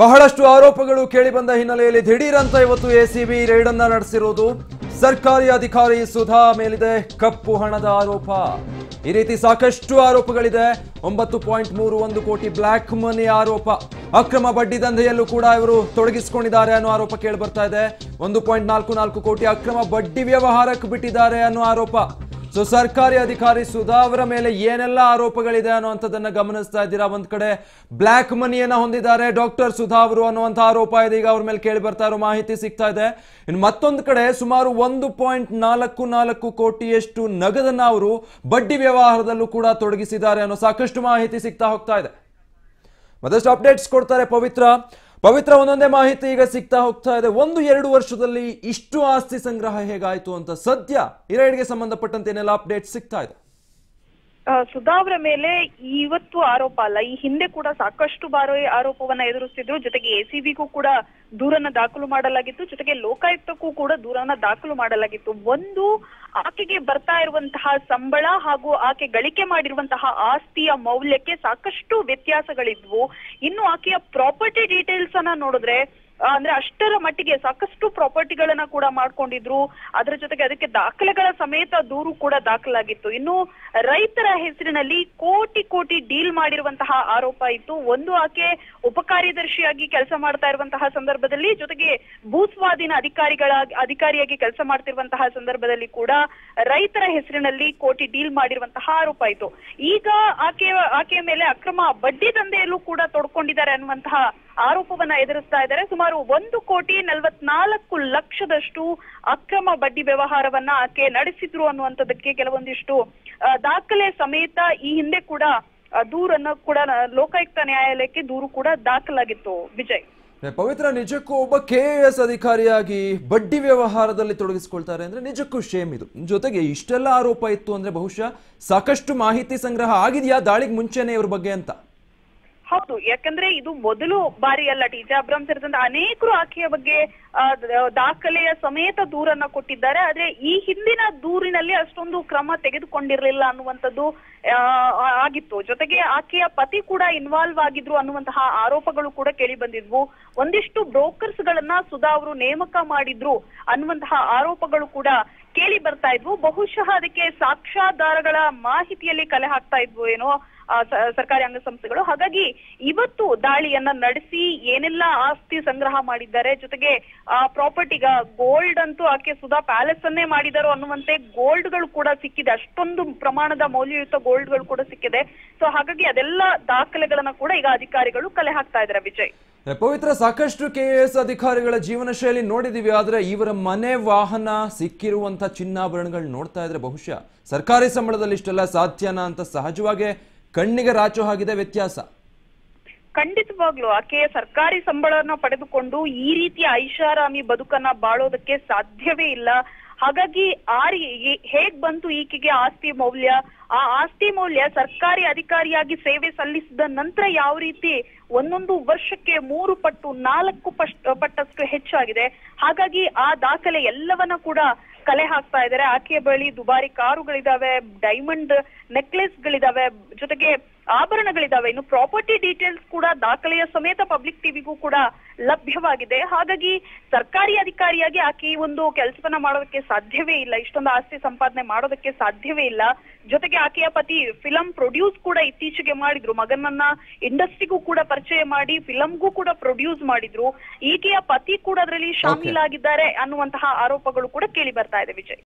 ಬಹಳಷ್ಟು ಆರೋಪಗಳು ಕೇಳಿಬಂದ ಹಿನ್ನೆಲೆಯಲ್ಲಿ ದಿಢೀರಂತ ಇವತ್ತು ಎಸಿಬಿ ರೇಡ್ ಅನ್ನು ನಡೆಸಿರುವುದು ಸರ್ಕಾರಿ ಅಧಿಕಾರಿ ಸುಧಾ ಮೇಲಿದೆ ಕಪ್ಪು ಹಣದ ಆರೋಪ। ಈ ರೀತಿ ಸಾಕಷ್ಟು ಆರೋಪಗಳಿದೆ। 9.31 ಕೋಟಿ ಬ್ಲಾಕ್ ಮನಿ ಆರೋಪ, ಅಕ್ರಮ ಬಡ್ಡಿ ದಂಧೆಯಲ್ಲೂ ಕೂಡ ಇವರು ತೊಡಗಿಸಿಕೊಂಡಿದ್ದಾರೆ ಅನ್ನೋ ಆರೋಪ ಕೇಳಿ ಬರ್ತಾ ಇದೆ। 1.44 ಕೋಟಿ ಅಕ್ರಮ ಬಡ್ಡಿ ವ್ಯವಹಾರಕ್ಕೆ ಬಿಟ್ಟಿದ್ದಾರೆ ಅನ್ನೋ ಆರೋಪ। ಸೊ ಸರ್ಕಾರಿ ಅಧಿಕಾರಿ ಸುಧಾ ಅವರ ಮೇಲೆ ಏನೆಲ್ಲ ಆರೋಪಗಳಿದೆ ಅನ್ನುವಂಥದ್ದನ್ನು ಗಮನಿಸ್ತಾ ಇದ್ದೀರಾ। ಒಂದು ಕಡೆ ಬ್ಲ್ಯಾಕ್ ಮನಿಯನ್ನು ಹೊಂದಿದ್ದಾರೆ ಡಾಕ್ಟರ್ ಸುಧಾ ಅವರು ಅನ್ನುವಂಥ ಆರೋಪ ಇದೆ, ಈಗ ಅವ್ರ ಮೇಲೆ ಕೇಳಿ ಬರ್ತಾ ಇರೋ ಮಾಹಿತಿ ಸಿಗ್ತಾ ಇದೆ। ಇನ್ನು ಮತ್ತೊಂದು ಕಡೆ ಸುಮಾರು 1.44 ಕೋಟಿಯಷ್ಟು ನಗದನ್ನು ಅವರು ಬಡ್ಡಿ ವ್ಯವಹಾರದಲ್ಲೂ ಕೂಡ ತೊಡಗಿಸಿದ್ದಾರೆ ಅನ್ನೋ ಸಾಕಷ್ಟು ಮಾಹಿತಿ ಸಿಗ್ತಾ ಹೋಗ್ತಾ ಇದೆ। ಮತ್ತಷ್ಟು ಅಪ್ಡೇಟ್ಸ್ ಕೊಡ್ತಾರೆ ಪವಿತ್ರ ಒಂದೊಂದೇ ಮಾಹಿತಿ ಈಗ ಸಿಗ್ತಾ ಹೋಗ್ತಾ ಇದೆ। 1-2 ವರ್ಷದಲ್ಲಿ ಇಷ್ಟು ಆಸ್ತಿ ಸಂಗ್ರಹ ಹೇಗಾಯ್ತು ಅಂತ ಸದ್ಯ ಈ ರೈಡ್ಗೆ ಸಂಬಂಧಪಟ್ಟಂತೆ ಏನೆಲ್ಲ ಅಪ್ಡೇಟ್ ಸಿಗ್ತಾ ಇದೆ? ಸುಧಾ ಅವರ ಮೇಲೆ ಇವತ್ತು ಆರೋಪ ಅಲ್ಲ, ಈ ಹಿಂದೆ ಕೂಡ ಸಾಕಷ್ಟು ಬಾರಿ ಆರೋಪವನ್ನ ಎದುರಿಸ್ತಿದ್ರು। ಜೊತೆಗೆ ಎಸಿಬಿಗೂ ಕೂಡ ದೂರನ್ನ ದಾಖಲು ಮಾಡಲಾಗಿತ್ತು, ಜೊತೆಗೆ ಲೋಕಾಯುಕ್ತಕ್ಕೂ ಕೂಡ ದೂರನ್ನ ದಾಖಲು ಮಾಡಲಾಗಿತ್ತು। ಒಂದು ಆಕೆಗೆ ಬರ್ತಾ ಇರುವಂತಹ ಸಂಬಳ ಹಾಗೂ ಆಕೆ ಗಳಿಕೆ ಮಾಡಿರುವಂತಹ ಆಸ್ತಿಯ ಮೌಲ್ಯಕ್ಕೆ ಸಾಕಷ್ಟು ವ್ಯತ್ಯಾಸಗಳಿದ್ವು। ಇನ್ನು ಆಕೆಯ ಪ್ರಾಪರ್ಟಿ ಡೀಟೇಲ್ಸ್ ಅನ್ನ ನೋಡಿದ್ರೆ ಅಂದ್ರೆ ಅಷ್ಟರ ಮಟ್ಟಿಗೆ ಸಾಕಷ್ಟು ಪ್ರಾಪರ್ಟಿಗಳನ್ನ ಕೂಡ ಮಾಡ್ಕೊಂಡಿದ್ರು, ಅದರ ಜೊತೆಗೆ ಅದಕ್ಕೆ ದಾಖಲೆಗಳ ಸಮೇತ ದೂರು ಕೂಡ ದಾಖಲಾಗಿತ್ತು। ಇನ್ನು ರೈತರ ಹೆಸರಿನಲ್ಲಿ ಕೋಟಿ ಡೀಲ್ ಮಾಡಿರುವಂತಹ ಆರೋಪ ಇತ್ತು। ಒಂದು ಆಕೆ ಉಪಕಾರ್ಯದರ್ಶಿಯಾಗಿ ಕೆಲಸ ಮಾಡ್ತಾ ಇರುವಂತಹ ಸಂದರ್ಭದಲ್ಲಿ, ಜೊತೆಗೆ ಭೂಸ್ವಾಧೀನ ಅಧಿಕಾರಿಯಾಗಿ ಕೆಲಸ ಮಾಡ್ತಿರುವಂತಹ ಸಂದರ್ಭದಲ್ಲಿ ಕೂಡ ರೈತರ ಹೆಸರಿನಲ್ಲಿ ಕೋಟಿ ಡೀಲ್ ಮಾಡಿರುವಂತಹ ಆರೋಪ ಇತ್ತು। ಈಗ ಆಕೆಯ ಮೇಲೆ ಅಕ್ರಮ ಬಡ್ಡಿ ದಂಧೆಯಲ್ಲೂ ಕೂಡ ತೊಡ್ಕೊಂಡಿದ್ದಾರೆ ಅನ್ನುವಂತಹ ಆರೋಪವನ್ನ ಎದುರಿಸ್ತಾ ಇದ್ದಾರೆ। ಸುಮಾರು 1,44,00,000 ಅಕ್ರಮ ಬಡ್ಡಿ ವ್ಯವಹಾರವನ್ನ ಆಕೆ ನಡೆಸಿದ್ರು ಅನ್ನುವಂಥದ್ದಕ್ಕೆ ಕೆಲವೊಂದಿಷ್ಟು ದಾಖಲೆ ಸಮೇತ ಈ ಹಿಂದೆ ಕೂಡ ದೂರನ್ನ ಕೂಡ ಲೋಕಾಯುಕ್ತ ನ್ಯಾಯಾಲಯಕ್ಕೆ ದೂರು ಕೂಡ ದಾಖಲಾಗಿತ್ತು। ವಿಜಯ್, ಪವಿತ್ರ ನಿಜಕ್ಕೂ ಒಬ್ಬ KIS ಅಧಿಕಾರಿಯಾಗಿ ಬಡ್ಡಿ ವ್ಯವಹಾರದಲ್ಲಿ ತೊಡಗಿಸಿಕೊಳ್ತಾರೆ ಅಂದ್ರೆ ನಿಜಕ್ಕೂ ಶೇಮ್ ಇದು। ಜೊತೆಗೆ ಇಷ್ಟೆಲ್ಲ ಆರೋಪ ಇತ್ತು ಅಂದ್ರೆ ಬಹುಶಃ ಸಾಕಷ್ಟು ಮಾಹಿತಿ ಸಂಗ್ರಹ ಆಗಿದೆಯಾ ದಾಳಿಗೆ ಮುಂಚೆನೆ ಇವ್ರ ಬಗ್ಗೆ ಅಂತ? ಹೌದು, ಯಾಕಂದ್ರೆ ಇದು ಮೊದಲು ಬಾರಿ ಅಲ್ಲ, ಟಿಜಾ ಅಬ್ರಾಮ್ ಸೇರಿದಂತೆ ಅನೇಕರು ಆಕೆಯ ಬಗ್ಗೆ ದಾಖಲೆಯ ಸಮೇತ ದೂರನ್ನ ಕೊಟ್ಟಿದ್ದಾರೆ। ಆದ್ರೆ ಈ ಹಿಂದಿನ ದೂರಿನಲ್ಲಿ ಅಷ್ಟೊಂದು ಕ್ರಮ ತೆಗೆದುಕೊಂಡಿರಲಿಲ್ಲ ಅನ್ನುವಂಥದ್ದು ಆಗಿತ್ತು। ಜೊತೆಗೆ ಆಕೆಯ ಪತಿ ಕೂಡ ಇನ್ವಾಲ್ವ್ ಆಗಿದ್ರು ಅನ್ನುವಂತಹ ಆರೋಪಗಳು ಕೂಡ ಕೇಳಿ ಬಂದಿದ್ವು। ಒಂದಿಷ್ಟು ಬ್ರೋಕರ್ಸ್ ಗಳನ್ನ ಸುಧಾ ಅವರು ನೇಮಕ ಮಾಡಿದ್ರು ಅನ್ನುವಂತಹ ಆರೋಪಗಳು ಕೂಡ ಕೇಳಿ ಬರ್ತಾ ಇದ್ವು। ಬಹುಶಃ ಅದಕ್ಕೆ ಸಾಕ್ಷ್ಯಾಧಾರಗಳ ಮಾಹಿತಿಯಲ್ಲಿ ಕಲೆ ಹಾಕ್ತಾ ಇದ್ವು ಏನೋ ಸರ್ಕಾರಿ ಅಂಗಸಂಸ್ಥೆಗಳು। ಹಾಗಾಗಿ ಇವತ್ತು ದಾಳಿಯನ್ನ ನಡೆಸಿ ಏನೆಲ್ಲ ಆಸ್ತಿ ಸಂಗ್ರಹ ಮಾಡಿದ್ದಾರೆ, ಜೊತೆಗೆ ಪ್ರಾಪರ್ಟಿಗ ಗೋಲ್ಡ್ ಅಂತೂ ಆಕೆ ಸುಧಾ ಪ್ಯಾಲೇಸ್ ಅನ್ನೇ ಮಾಡಿದಾರೋ ಅನ್ನುವಂತೆ ಗೋಲ್ಡ್ಗಳು ಕೂಡ ಸಿಕ್ಕಿದೆ, ಅಷ್ಟೊಂದು ಪ್ರಮಾಣದ ಮೌಲ್ಯಯುತ ಗೋಲ್ಡ್ಗಳು ಕೂಡ ಸಿಕ್ಕಿದೆ। ಸೊ ಹಾಗಾಗಿ ಅದೆಲ್ಲ ದಾಖಲೆಗಳನ್ನ ಕೂಡ ಈಗ ಅಧಿಕಾರಿಗಳು ಕಲೆ ಹಾಕ್ತಾ ಇದ್ದಾರೆ ವಿಜಯ್। ಪವಿತ್ರ, ಸಾಕಷ್ಟು KIS ಅಧಿಕಾರಿಗಳ ಜೀವನ ಶೈಲಿ ನೋಡಿದೀವಿ, ಆದ್ರೆ ಇವರ ಮನೆ ವಾಹನ ಸಿಕ್ಕಿರುವಂತಹ ಚಿನ್ನಾಭರಣಗಳು ನೋಡ್ತಾ ಇದ್ರೆ ಬಹುಶಃ ಸರ್ಕಾರಿ ಸಂಬಳದಲ್ಲಿ ಇಷ್ಟೆಲ್ಲ ಸಾಧ್ಯನಾ ಅಂತ ಸಹಜವಾಗೇ ಕಣ್ಣಿಗೆ ರಾಚು ಹಾಕಿದೆ ವ್ಯತ್ಯಾಸ। ಖಂಡಿತವಾಗ್ಲು ಆಕೆ ಸರ್ಕಾರಿ ಸಂಬಳವನ್ನ ಪಡೆದುಕೊಂಡು ಈ ರೀತಿಯ ಐಷಾರಾಮಿ ಬದುಕನ್ನ ಬಾಳೋದಕ್ಕೆ ಸಾಧ್ಯವೇ ಇಲ್ಲ। ಹಾಗಾಗಿ ಹೇಗ್ ಬಂತು ಈಕೆಗೆ ಆಸ್ತಿ ಮೌಲ್ಯ? ಆ ಆಸ್ತಿ ಮೌಲ್ಯ ಸರ್ಕಾರಿ ಅಧಿಕಾರಿಯಾಗಿ ಸೇವೆ ಸಲ್ಲಿಸಿದ ನಂತರ ಯಾವ ರೀತಿ ಒಂದೊಂದು ವರ್ಷಕ್ಕೆ 3 ಪಟ್ಟು 4 ಪಟ್ಟಷ್ಟು ಹೆಚ್ಚಾಗಿದೆ। ಹಾಗಾಗಿ ಆ ದಾಖಲೆ ಎಲ್ಲವನ್ನ ಕೂಡ ಕಲೆ ಹಾಕ್ತಾ ಇದ್ದಾರೆ। ಆಕೆಯ ಬಳಿ ದುಬಾರಿ ಕಾರುಗಳಿದಾವೆ, ಡೈಮಂಡ್ ನೆಕ್ಲೆಸ್ಗಳಿದಾವೆ, ಜೊತೆಗೆ ಆಭರಣಗಳಿದಾವೆ, ಇನ್ನು ಪ್ರಾಪರ್ಟಿ ಡೀಟೇಲ್ಸ್ ಕೂಡ ದಾಖಲೆಯ ಸಮೇತ ಪಬ್ಲಿಕ್ ಟಿವಿಗೂ ಕೂಡ ಲಭ್ಯವಾಗಿದೆ। ಹಾಗಾಗಿ ಸರ್ಕಾರಿ ಅಧಿಕಾರಿಯಾಗಿ ಆಕೆ ಒಂದು ಕೆಲಸವನ್ನ ಮಾಡೋದಕ್ಕೆ ಸಾಧ್ಯವೇ ಇಲ್ಲ, ಇಷ್ಟೊಂದು ಆಸ್ತಿ ಸಂಪಾದನೆ ಮಾಡೋದಕ್ಕೆ ಸಾಧ್ಯವೇ ಇಲ್ಲ। ಜೊತೆಗೆ ಆಕೆಯ ಪತಿ ಫಿಲಂ ಪ್ರೊಡ್ಯೂಸ್ ಕೂಡ ಇತ್ತೀಚೆಗೆ ಮಾಡಿದ್ರು, ಮಗನನ್ನ ಇಂಡಸ್ಟ್ರಿಗೂ ಕೂಡ ಪರಿಚಯ ಮಾಡಿ ಫಿಲಂಗೂ ಕೂಡ ಪ್ರೊಡ್ಯೂಸ್ ಮಾಡಿದ್ರು, ಈಕೆಯ ಪತಿ ಕೂಡ ಅದರಲ್ಲಿ ಶಾಮೀಲಾಗಿದ್ದಾರೆ ಅನ್ನುವಂತಹ ಆರೋಪಗಳು ಕೂಡ ಕೇಳಿ ಬರ್ತಾ ಇದೆ ವಿಜಯ್।